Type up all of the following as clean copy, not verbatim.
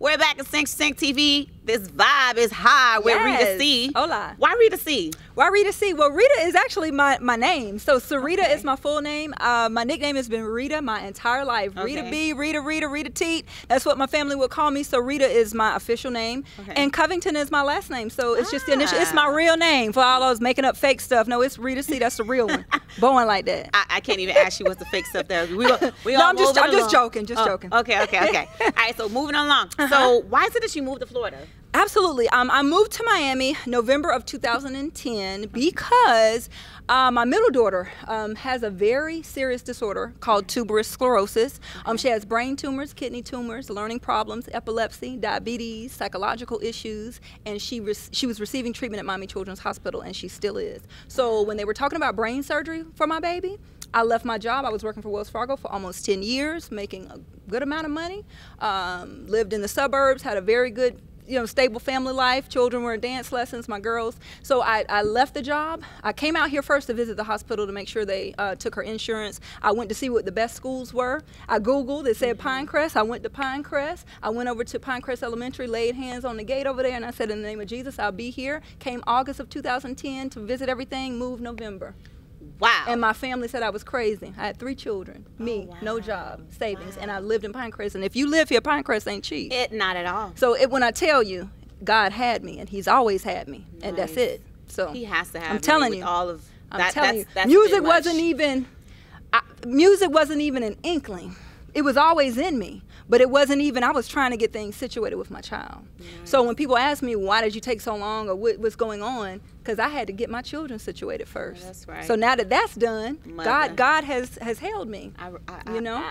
We're back at Sink Sink TV. This vibe is high with Rita C. Hola. Why Rita C? Why Rita C? Well, Rita is actually my name. So Sarita is my full name. My nickname has been Rita my entire life. Rita B, Rita Teat. That's what my family would call me. So Rita is my official name. And Covington is my last name. So it's just the initial. It's my real name for all those making up fake stuff. No, it's Rita C. That's the real one. Born like that. I can't even ask you what's the fake stuff that we no, I'm just joking. Just joking. Okay. All right. So moving along. So why is it that you moved to Florida? Absolutely. I moved to Miami November of 2010 because my middle daughter has a very serious disorder called tuberous sclerosis. She has brain tumors, kidney tumors, learning problems, epilepsy, diabetes, psychological issues, and she was receiving treatment at Miami Children's Hospital, and she still is. So when they were talking about brain surgery for my baby, I left my job. I was working for Wells Fargo for almost 10 years, making a good amount of money, lived in the suburbs, had a very good, stable family life. Children were in dance lessons, my girls. So I left the job. I came out here first to visit the hospital to make sure they took her insurance. I went to see what the best schools were. I Googled, it said Pinecrest. I went to Pinecrest. I went over to Pinecrest Elementary, laid hands on the gate over there, and I said, in the name of Jesus, I'll be here. Came August of 2010 to visit everything, moved November. Wow. And my family said I was crazy. I had 3 children, me, no job, savings, and I lived in Pinecrest. And if you live here, Pinecrest ain't cheap. Not at all. So when I tell you, God had me, and he's always had me, and that's it. So he has to have me. Telling you, all of that, I'm telling you, music wasn't even, music wasn't even an inkling. It was always in me, but it wasn't even, I was trying to get things situated with my child. So when people ask me, why did you take so long or what's going on, because I had to get my children situated first. That's right. So now that that's done, God has held me. I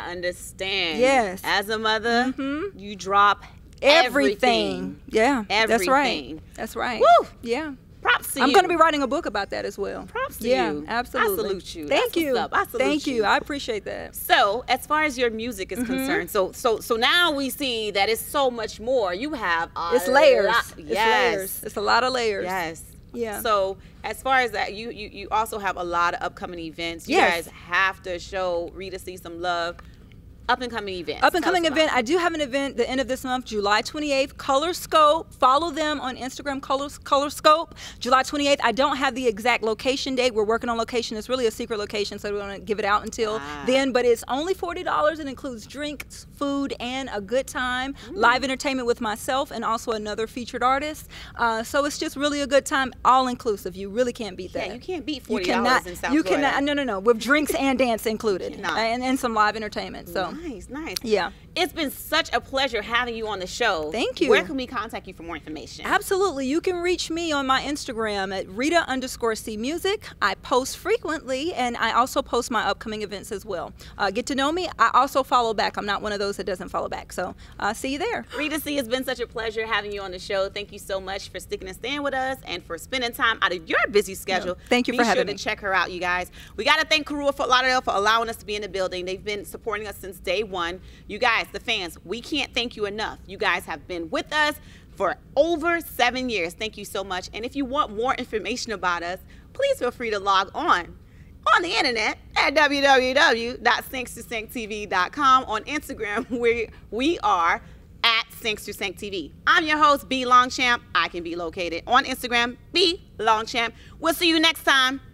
understand. Yes. As a mother, you drop everything. Yeah. Everything. That's right. That's right. Woo! Yeah. Props to you. I'm going to be writing a book about that as well. Props to you. Yeah, absolutely. I salute you. Thank you. I salute you. Thank you. I appreciate that. So, as far as your music is concerned, so now we see that it's so much more. You have it's layers. Yes. It's layers. It's a lot of layers. Yes. Yeah. So, as far as that, you also have a lot of upcoming events. You guys have to show Rita C some love. Up-and-coming event. Up-and-coming event. I do have an event the end of this month, July 28th, Color Scope. Follow them on Instagram, Color Scope, July 28th. I don't have the exact location date. We're working on location. It's really a secret location, so we don't want to give it out until then. But it's only $40. It includes drinks, food, and a good time, live entertainment with myself and also another featured artist. So it's just really a good time, all-inclusive. You really can't beat that. Yeah, you can't beat $40 in South Florida. No, with drinks and dance included and some live entertainment. So. Nice. Yeah. It's been such a pleasure having you on the show. Thank you. Where can we contact you for more information? Absolutely. You can reach me on my Instagram at Rita_C_music. I post frequently, and I also post my upcoming events as well. Get to know me. I also follow back. I'm not one of those that doesn't follow back. So see you there. Rita C, it's been such a pleasure having you on the show. Thank you so much for sticking and staying with us and for spending time out of your busy schedule. Thank you for having me. Be sure to check her out, you guys. We got to thank Karua Fort Lauderdale for allowing us to be in the building. They've been supporting us since day one. You guys, the fans, we can't thank you enough. You guys have been with us for over 7 years. Thank you so much. And if you want more information about us, please feel free to log on the internet at www.sinks2sinktv.com. On Instagram, we are at sinks2sinktv. I'm your host, B Longchamp. I can be located on Instagram, B Longchamp. We'll see you next time.